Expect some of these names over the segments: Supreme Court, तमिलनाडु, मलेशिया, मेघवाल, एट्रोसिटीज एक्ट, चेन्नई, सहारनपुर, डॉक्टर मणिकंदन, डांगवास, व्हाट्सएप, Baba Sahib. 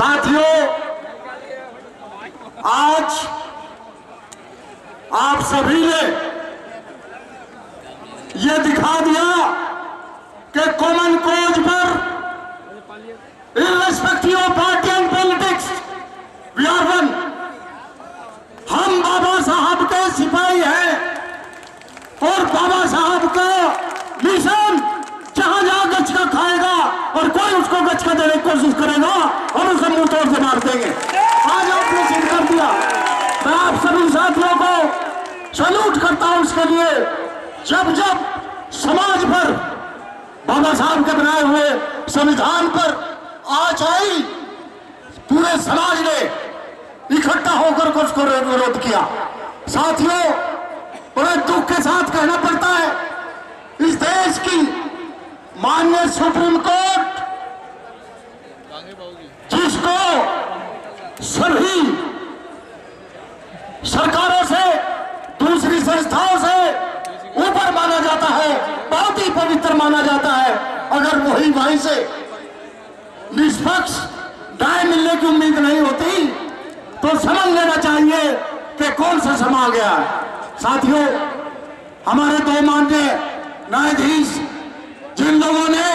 साथियों, आज आप सभी ने ये दिखा दिया कि कॉमन कॉज पर irrespective of party and politics we are one. हम बाबा साहब के सिपाही हैं और बाबा साहब का मिशन जहां जहां गचका खाएगा और कोई उसको गचका देने की कोशिश करेगा और उसे मुंह तोड़ से मार देंगे। आज आपने सिद्ध कर दिया। मैं आप सभी साथियों को सैल्यूट करता हूं उसके लिए। जब जब समाज पर बाबा साहब के बनाए हुए संविधान पर आंच आई, पूरे समाज ने इकट्ठा होकर कुछ को विरोध किया। साथियों, बड़े दुख के साथ कहना पड़ता है, इस देश की माननीय सुप्रीम कोर्ट, जिसको सभी सरकारों से, दूसरी संस्थाओं से ऊपर माना जाता है, बहुत ही पवित्र माना जाता है, अगर वही वहीं से निष्पक्ष राय मिलने की उम्मीद नहीं होती तो समझ लेना चाहिए कि कौन सा समा गया है। साथियों, हमारे दो माननीय न्यायाधीश, जिन लोगों ने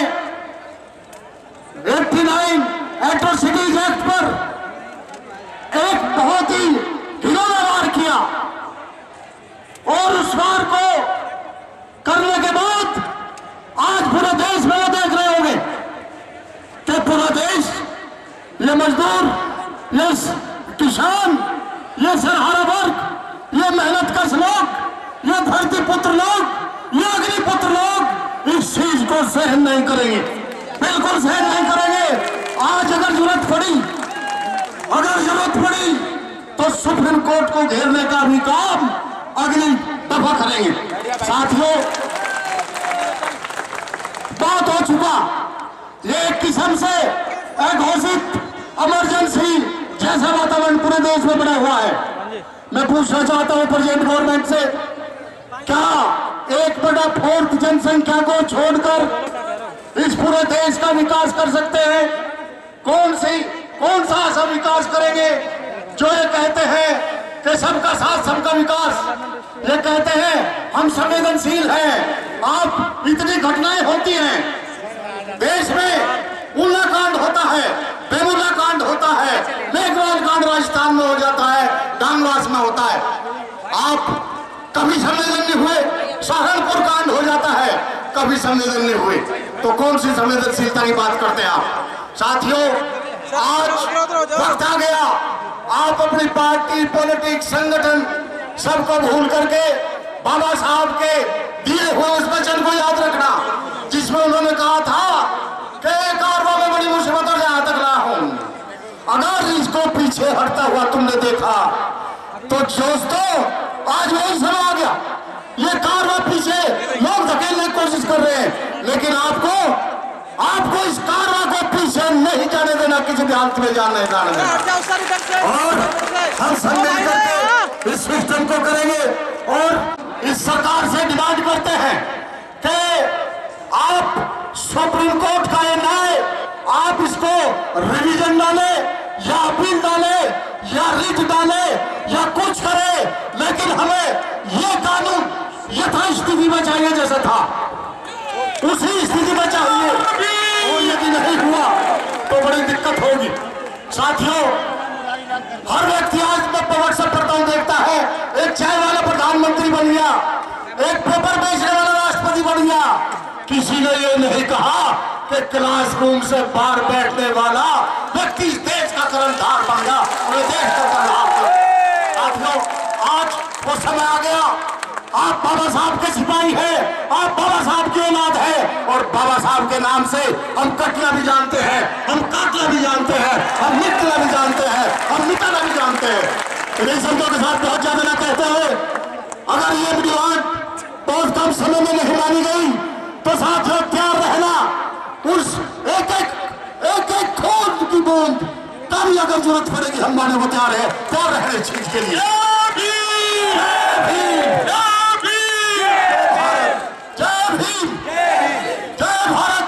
89 एट्रोसिटीज एक्ट पर एक बहुत ही घिनौना वार किया और उस वार को करने के बाद आज पूरे देश में देख रहे होंगे कि पूरा देश ये मजदूर, ये किसान, ये सरहारा वर्ग, ये मेहनत कश लोग, ये धरती पुत्र लोग, ये अग्निपुत्र लोग इस चीज को सहन नहीं करेंगे, बिल्कुल सहन नहीं करेंगे। आज अगर जरूरत पड़ी तो सुप्रीम कोर्ट को घेरने का भी काम अगली दफा करेंगे। साथियों, बात हो चुका, ये एक किस्म से अघोषित इमरजेंसी जैसा वातावरण पूरे देश में बना हुआ है। मैं पूछना चाहता हूं प्रेजेंट गवर्नमेंट से, क्या 1/4 जनसंख्या को छोड़कर इस पूरे देश का विकास कर सकते हैं? कौन सा ऐसा विकास करेंगे जो ये कहते हैं कि सबका साथ सबका विकास? ये कहते हैं हम संवेदनशील हैं। आप इतनी घटनाएं होती हैं देश में, उल्ला कांड होता है, बेमुल्ला कांड होता है, मेघवाल कांड राजस्थान में हो जाता है, डांगवास में होता है, आप कभी संवेदन नहीं हुए। सहारनपुर कांड हो जाता है, कभी संवेदन नहीं हुए, तो कौन सी संवेदनशीलता की बात करते हैं आप? साथियों, आज वक्त आ गया, आप अपनी पार्टी, पॉलिटिक्स, संगठन सबको भूल करके बाबा साहब के दिए हुए उस वचन को याद रखना जिसमें उन्होंने कहा था कि कारवा में बड़ी मुसीबतों से हाथ रहा हूं। अगर इसको पीछे हटता हुआ तुमने देखा तो दोस्तों, आज वही समय आ गया। ये कारवा पीछे लोग धकेलने की कोशिश कर रहे हैं, लेकिन आपको इस कारवा को पीछे नहीं जाने देना, किसी भी हालत में जाने देना। और हम सम्मेलन करके इस सिस्टम को करेंगे और इस सरकार से डिमांड करते हैं कि आप सुप्रीम कोर्ट का ये न्याय, आप इसको रिवीजन डालें या अपील डालें या रिट डालें या कुछ करें, लेकिन हमें ये कानून यथा स्थिति में चाहिए जैसा था, उसी स्थिति में चाहिए। और यदि नहीं हुआ तो बड़ी दिक्कत होगी। साथियों, हर व्यक्ति आज व्हाट्सएप करता हूँ, देखता है एक चाय वाला प्रधानमंत्री बन गया, एक पेपर बेचने वाला राष्ट्रपति बन गया। किसी ने ये नहीं कहा कि क्लासरूम से बाहर बैठने वाला व्यक्ति इस देश का कर्णधार बन गया, देश का कर्णधार बन गया। साथियों, आज वो समय आ गया। आप बाबा साहब के सिपाही हैं, आप बाबा साहब की औलाद हैं और बाबा साहब के नाम से हम कटना भी जानते हैं, हम काटना भी जानते हैं, हम निकलना भी जानते हैं, हम मिटाना भी जानते हैं। इन शब्दों के साथ बहुत ज्यादा ना कहते हुए, अगर ये डिमांड बहुत कम समय में नहीं मानी गई तो साथियों तैयार रहना, उस एक खून की बूंद कभी अगर जरूरत पड़ेगी हम माने को तैयार है, तैयार रहने इस चीज के लिए। जय भारत।